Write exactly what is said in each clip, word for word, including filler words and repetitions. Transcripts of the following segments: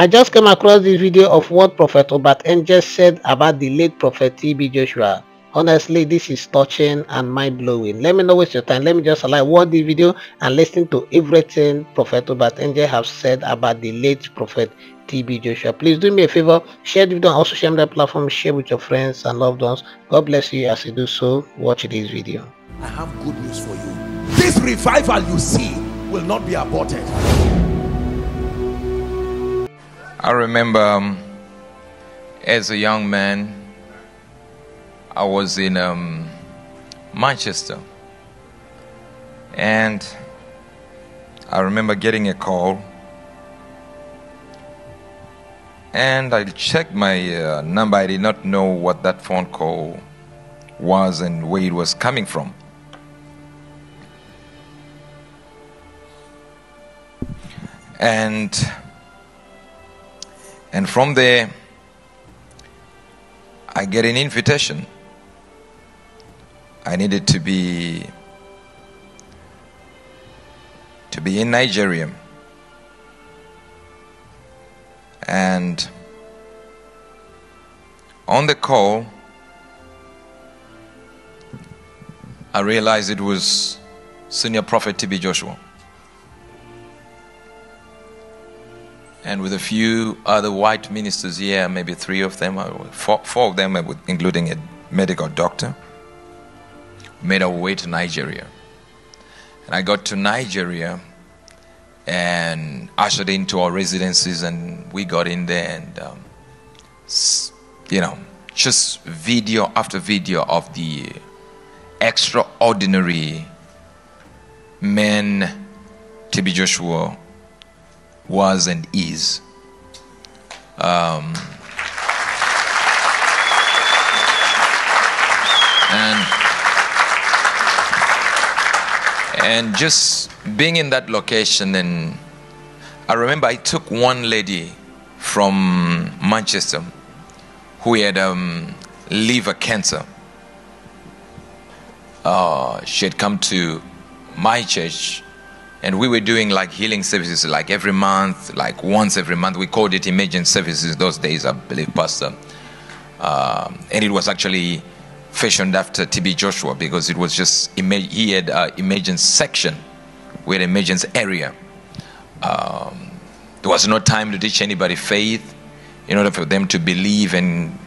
I just came across this video of what Prophet Uebert Angel said about the late Prophet T B Joshua. Honestly, this is touching and mind-blowing. Let me not waste your time. Let me just like watch the video and listen to everything Prophet Uebert Angel has said about the late Prophet T B Joshua. Please do me a favor, share the video, also share the platform, share with your friends and loved ones. God bless you as you do so. Watch this video. I have good news for you. This revival you see will not be aborted. I remember um, as a young man, I was in um, Manchester, and I remember getting a call, and I checked my uh, number. I did not know what that phone call was and where it was coming from. And and from there, I get an invitation. I needed to be to be in Nigeria, and on the call I realized it was Senior Prophet T B Joshua, and with a few other white ministers here, maybe three of them, four, four of them, including a medical doctor. Made our way to Nigeria, and I got to Nigeria and ushered into our residences, and we got in there, and um, you know, just video after video of the extraordinary man T B Joshua was and is. Um, and And just being in that location, and I remember I took one lady from Manchester who had um, liver cancer. Uh, she had come to my church, and we were doing like healing services like every month, like once every month. We called it emergency services those days, I believe, Pastor. Uh, and it was actually fashioned after T B Joshua, because it was just, he had an emergence section, we had an emergence area. Um, there was no time to teach anybody faith in order for them to believe and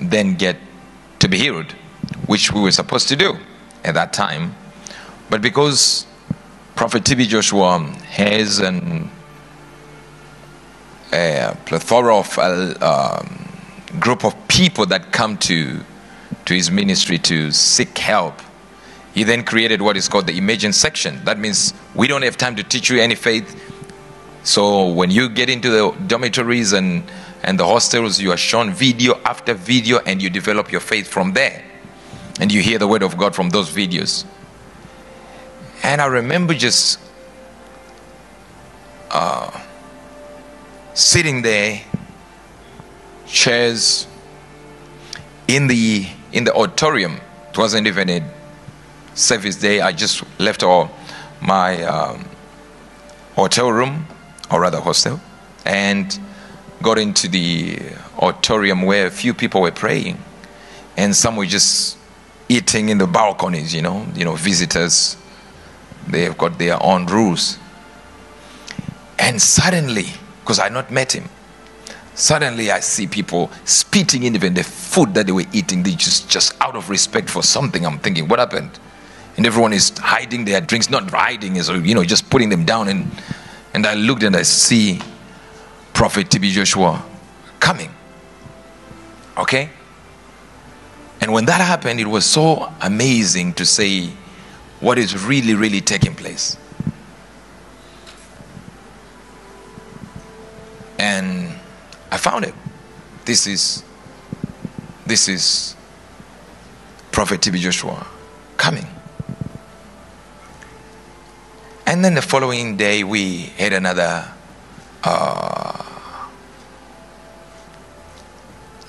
then get to be healed, which we were supposed to do at that time. But because Prophet T B Joshua has an, a plethora of a um, group of people that come to to his ministry to seek help, he then created what is called the emergent section. That means we don't have time to teach you any faith, so when you get into the dormitories and and the hostels, you are shown video after video, and you develop your faith from there, and you hear the word of God from those videos. And I remember just uh, sitting there, chairs in the in the auditorium. It wasn't even a service day. I just left all my um, hotel room, or rather hostel, and got into the auditorium where a few people were praying, and some were just eating in the balconies. You know, you know, visitors, they have got their own rules. And suddenly, because I had not met him, suddenly I see people spitting in even the food that they were eating. They just, just out of respect for something. I'm thinking, what happened? And everyone is hiding their drinks, not hiding, is, you know, just putting them down. And, and I looked and I see Prophet T B Joshua coming. Okay? And when that happened, it was so amazing to see what is really, really taking place. And I found it. This is, this is Prophet T B Joshua coming. And then the following day, we had another uh,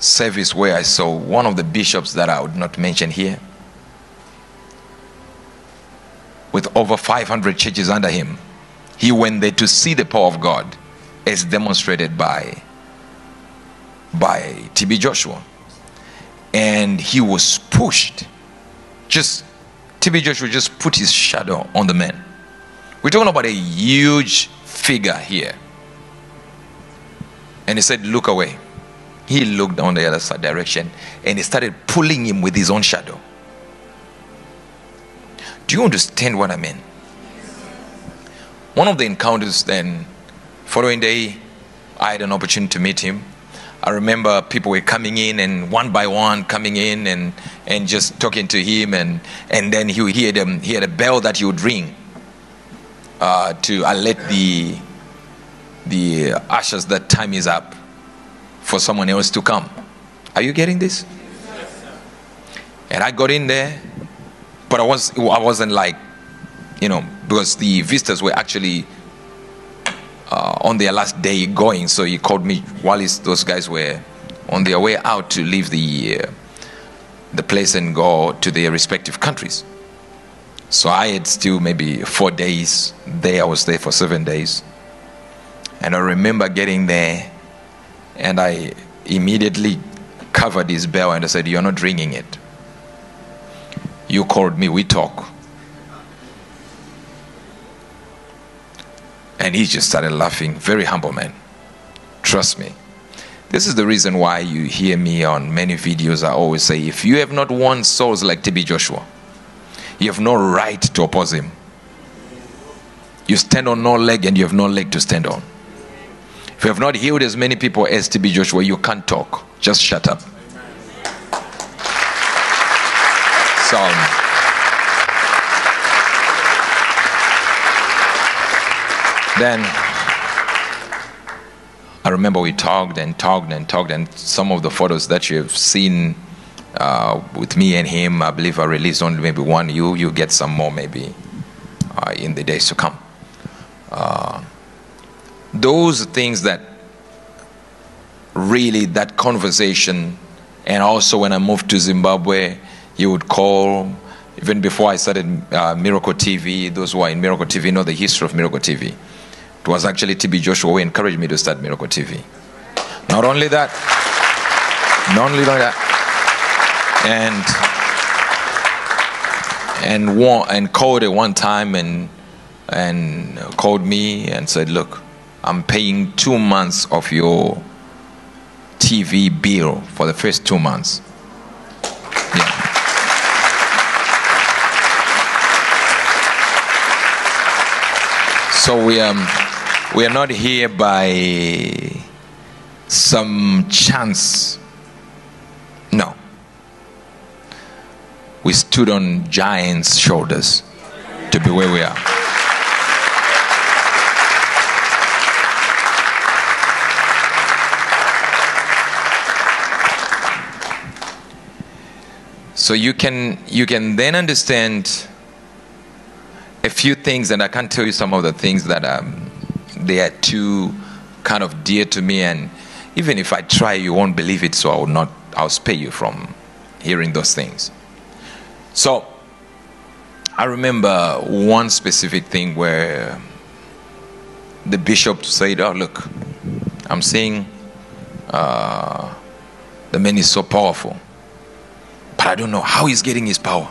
service where I saw one of the bishops that I would not mention here, with over five hundred churches under him. He went there to see the power of God. is demonstrated by by T B Joshua. And he was pushed. Just T B Joshua just put his shadow on the man. We're talking about a huge figure here. And he said, look away. He looked on the other side direction and he started pulling him with his own shadow. Do you understand what I mean? One of the encounters, then following day, I had an opportunity to meet him. I remember people were coming in, and one by one coming in and and just talking to him, and and then he would hear them. He had a bell that he would ring uh, to alert the the ushers that time is up for someone else to come. Are you getting this? Yes, sir. And I got in there, but I was I wasn't like, you know, because the visitors were actually uh, on their last day going. So he called me while his, those guys were on their way out to leave the uh, the place and go to their respective countries. So I had still maybe four days there. I was there for seven days, and I remember getting there. And I immediately covered his bell and I said, you're not ringing it. You called me, we talk. And he just started laughing. Very humble man. Trust me. This is the reason why you hear me on many videos. I always say, if you have not won souls like T B Joshua, you have no right to oppose him. You stand on no leg and you have no leg to stand on. If you have not healed as many people as T B Joshua, you can't talk. Just shut up. So, then I remember we talked and talked and talked, and some of the photos that you have seen uh, with me and him, I believe I released only maybe one. You you get some more maybe uh, in the days to come. Uh, Those things that really, that conversation, and also when I moved to Zimbabwe, he would call. Even before I started uh, Miracle T V, those who are in Miracle T V know the history of Miracle T V. It was actually T B Joshua who encouraged me to start Miracle T V. Not only that, not only that, and and one, and called at one time and and called me and said, look, I'm paying two months of your T V bill for the first two months. Yeah. So we um we are not here by some chance. No. We stood on giants' shoulders to be where we are. So you can you can then understand a few things, and I can't tell you some of the things that um, they are too kind of dear to me, and even if I try, you won't believe it. So I will not. I'll spare you from hearing those things. So I remember one specific thing where the bishop said, "Oh look, I'm seeing uh, the man is so powerful." But I don't know how he's getting his power.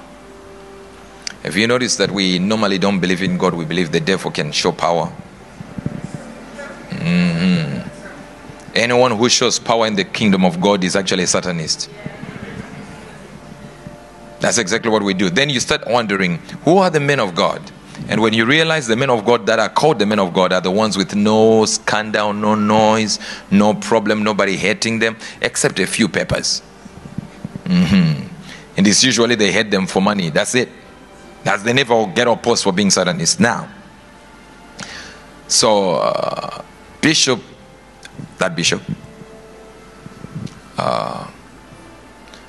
If you notice that we normally don't believe in God, we believe the devil can show power. Mm-hmm. Anyone who shows power in the kingdom of God is actually a Satanist. That's exactly what we do. Then you start wondering, who are the men of God? And when you realize the men of God that are called the men of God are the ones with no scandal, no noise, no problem, nobody hating them, except a few peppers. Mm-hmm. And it's usually they hate them for money. That's it. That's, they never get opposed for being Satanists now. So uh, Bishop, that Bishop, uh,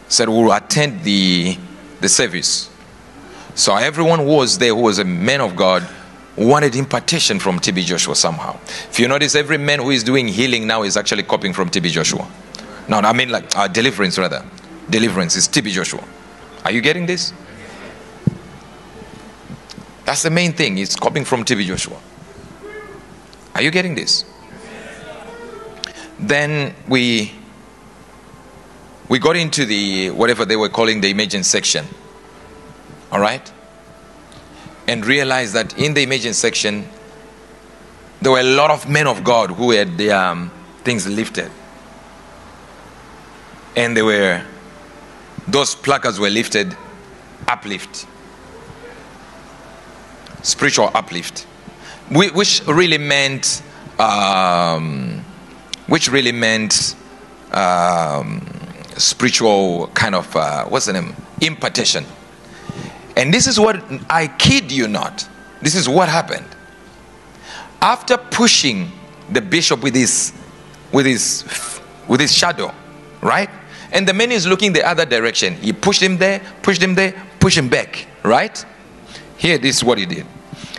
said we'll attend the the service. So everyone who was there who was a man of God wanted impartation from T B Joshua somehow. If you notice, every man who is doing healing now is actually copying from T B Joshua. No, I mean like uh, deliverance rather. Deliverance is T B Joshua. Are you getting this? That's the main thing. It's copying from T B Joshua. Are you getting this? Then we we got into the whatever they were calling the imaging section, all right, and realized that in the imaging section there were a lot of men of God who had their um, things lifted, and they were those placards were lifted, uplift, spiritual uplift, which really meant um, which really meant um, spiritual kind of uh, what's the name impartation. And this is what, I kid you not, this is what happened. After pushing the bishop with his with his with his shadow, right, and the man is looking the other direction, he pushed him there, pushed him there, pushed him back, right? Here, this is what he did.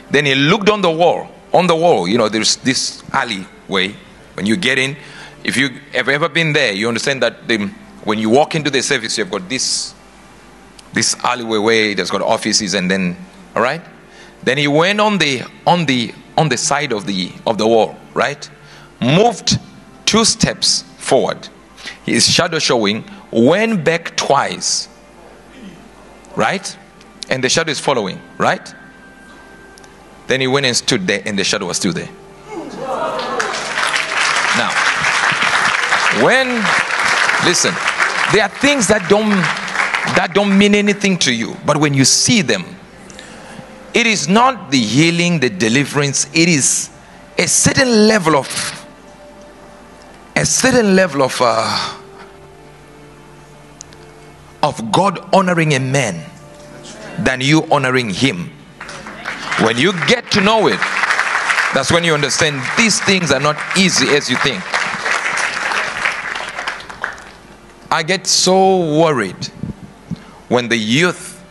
Then he looked on the wall, on the wall, you know, there's this alleyway. When you get in, if you have ever been there, you understand that the, when you walk into the service, you've got this this alleyway way that's got offices, and then, all right, then he went on the on the on the side of the of the wall, right, moved two steps forward, his shadow showing, went back twice, right, and the shadow is following, right? Then he went and stood there, and the shadow was still there. Now, when, listen, there are things that don't that don't mean anything to you, but when you see them, it is not the healing, the deliverance, it is a certain level of a certain level of uh, of God honoring a man than you honoring him. When you get to know it, that's when you understand these things are not easy as you think. I get so worried when the youth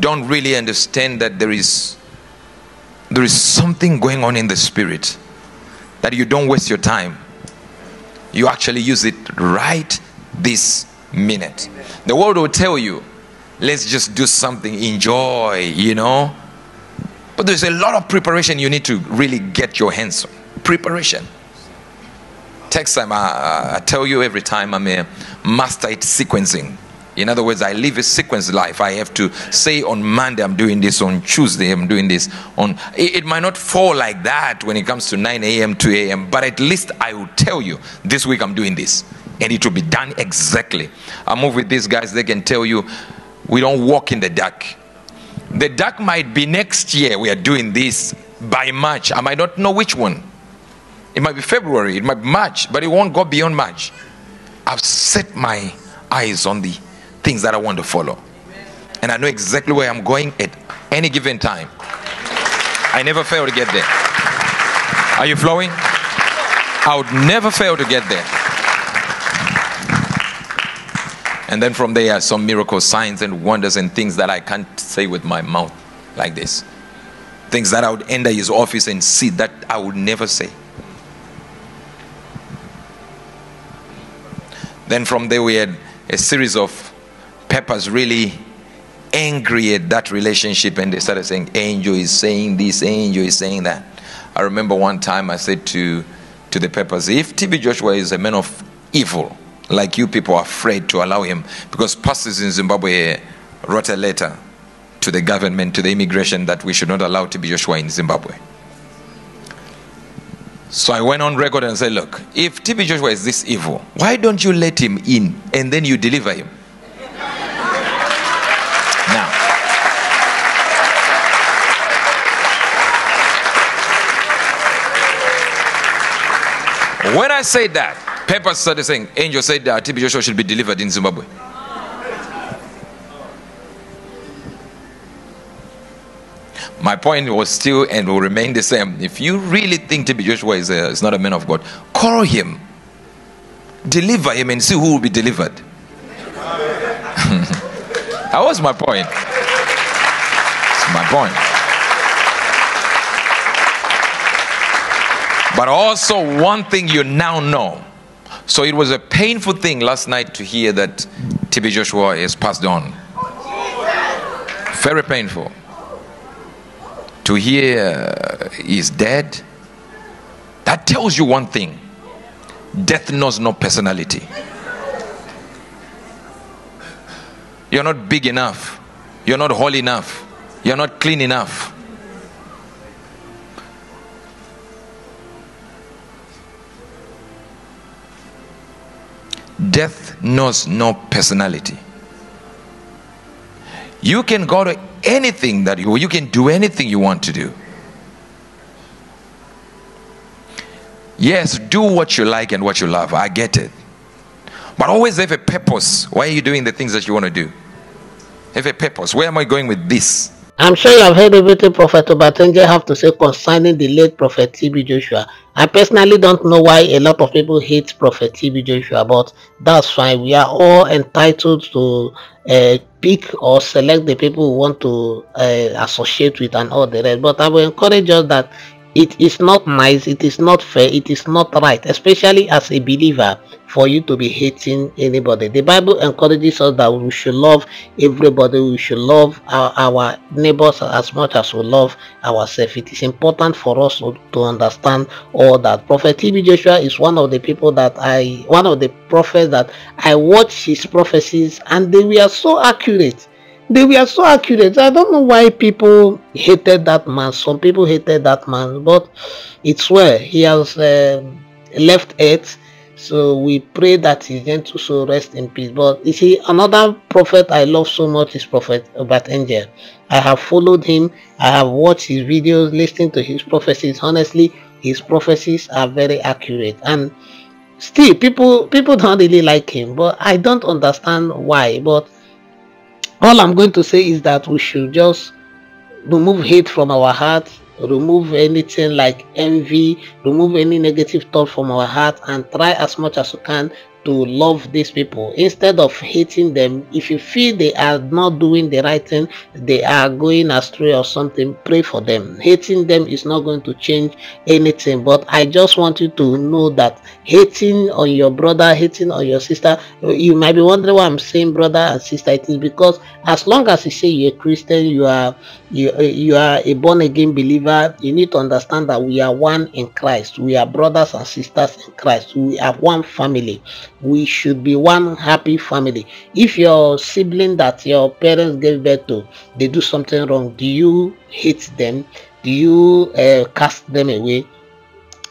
don't really understand that there is there is something going on in the spirit, that you don't waste your time, you actually use it right this minute. The world will tell you, let's just do something, enjoy, you know, but there's a lot of preparation you need to really get your hands on. Preparation takes time. I, I tell you every time, I'm a master at sequencing. In other words, I live a sequence life. I have to say on Monday I'm doing this, on Tuesday I'm doing this. On it, it might not fall like that when it comes to nine A M two A M, but at least I will tell you, this week I'm doing this, and it will be done exactly. I move with these guys, they can tell you, we don't walk in the dark. The dark might be next year, we are doing this by March. I might not know which one. It might be February, it might be March, but it won't go beyond March. I've set my eyes on the things that I want to follow, and I know exactly where I'm going at any given time. I never fail to get there. Are you flowing? I would never fail to get there. And then from there, some miracle signs and wonders and things that I can't say with my mouth like this, things that I would enter his office and see that I would never say. Then from there we had a series of Peppers really angry at that relationship, and they started saying, angel is saying this, angel is saying that. I remember one time I said to to the Peppers, if T B Joshua is a man of evil, like you people are afraid to allow him, because pastors in Zimbabwe wrote a letter to the government, to the immigration, that we should not allow T B Joshua in Zimbabwe. So I went on record and said, look, if T B Joshua is this evil, why don't you let him in and then you deliver him? Now, when I said that, Pepper started saying, angel said that T B Joshua should be delivered in Zimbabwe. My point was still and will remain the same. If you really think T B Joshua is, a, is not a man of God, call him, deliver him, and see who will be delivered. That was my point. That's my point. But also one thing you now know. So it was a painful thing last night to hear that T B Joshua is passed on. Very painful. To hear he's dead, that tells you one thing. Death knows no personality. You're not big enough. You're not holy enough. You're not clean enough. Death knows no personality. You can go to anything that you, you can do anything you want to do. Yes, do what you like and what you love. I get it. But always have a purpose. Why are you doing the things that you want to do? Have a purpose. Where am I going with this? I'm sure you have heard everything Prophet Uebert Angel have to say concerning the late Prophet T B Joshua. I personally don't know why a lot of people hate Prophet T B Joshua, but that's fine. We are all entitled to uh, pick or select the people we want to uh, associate with and all the rest. But I will encourage us that it is not nice, it is not fair, it is not right, especially as a believer, for you to be hating anybody. The Bible encourages us that we should love everybody, we should love our, our neighbors as much as we love ourselves. It is important for us to, to understand all that. Prophet T B Joshua is one of the people that I, one of the prophets that I watch his prophecies, and they were so accurate. They were so accurate. I don't know why people hated that man. Some people hated that man, but it's where he has uh, left earth. So we pray that his gentle soul rest in peace. But you see, another prophet I love so much is Prophet Uebert Angel. I have followed him. I have watched his videos, listened to his prophecies. Honestly, his prophecies are very accurate. And still, people people don't really like him. But I don't understand why. But all I'm going to say is that we should just remove hate from our hearts. Remove anything like envy, remove any negative thought from our heart, and try as much as you can to love these people instead of hating them. If you feel they are not doing the right thing, they are going astray or something, pray for them. Hating them is not going to change anything. But I just want you to know that hating on your brother, hating on your sister, you might be wondering why I'm saying brother and sister. It is because as long as you say you're a Christian, you are you, you are a born-again believer, you need to understand that we are one in Christ. We are brothers and sisters in Christ. We are one family. We should be one happy family. If your sibling that your parents gave birth to, they do something wrong, do you hate them? Do you uh, cast them away?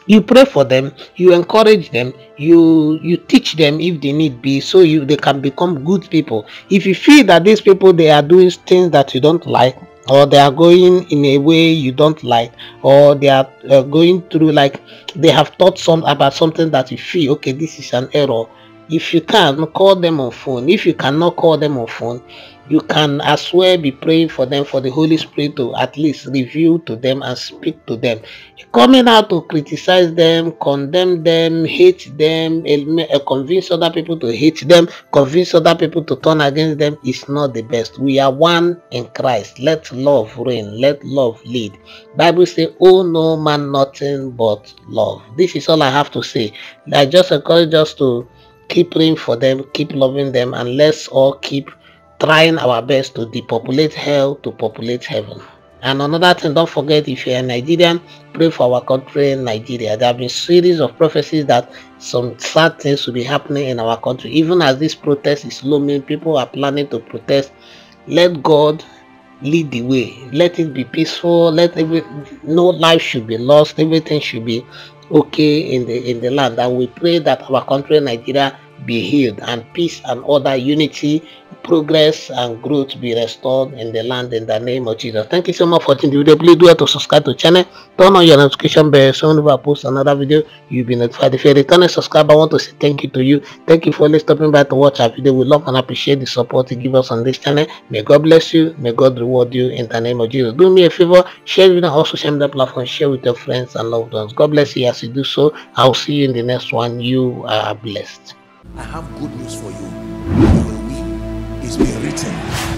You pray for them, you encourage them, you you teach them if they need be, so you they can become good people. If you feel that these people, they are doing things that you don't like, or they are going in a way you don't like, or they are uh, going through, like they have thought some about something that you feel, okay, this is an error. If you can, call them on phone. If you cannot call them on phone, you can as well be praying for them, for the Holy Spirit to at least reveal to them and speak to them. Coming out to criticize them, condemn them, hate them, convince other people to hate them, convince other people to turn against them is not the best. We are one in Christ. Let love reign. Let love lead. Bible says, "Oh no man, nothing but love." This is all I have to say. I just encourage us to keep praying for them, keep loving them, and let's all keep trying our best to depopulate hell to populate heaven. And another thing, don't forget, if you're a Nigerian, pray for our country in Nigeria. There have been series of prophecies that some sad things will be happening in our country. Even as this protest is looming, people are planning to protest. Let God lead the way. Let it be peaceful. Let every no life should be lost. Everything should be okay in the in the land. And we pray that our country, Nigeria, be healed, and peace and order, unity, progress and growth be restored in the land, in the name of Jesus. Thank you so much for watching the video. Please do have to subscribe to the channel, turn on your notification bell, so whenever I post another video, you'll be notified. If you're a returning subscriber, I want to say thank you to you. Thank you for always stopping by to watch our video. We love and appreciate the support you give us on this channel. May God bless you. May God reward you in the name of Jesus. Do me a favor, share it on all social media platforms, share with your friends and loved ones. God bless you as you do so. I'll see you in the next one. You are blessed. I have good news for you. Your will is being written.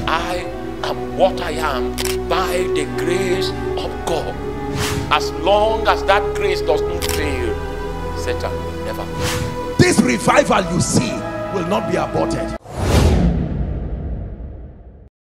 I am what I am by the grace of God. As long as that grace does not fail, Satan will never fail. This revival you see will not be aborted.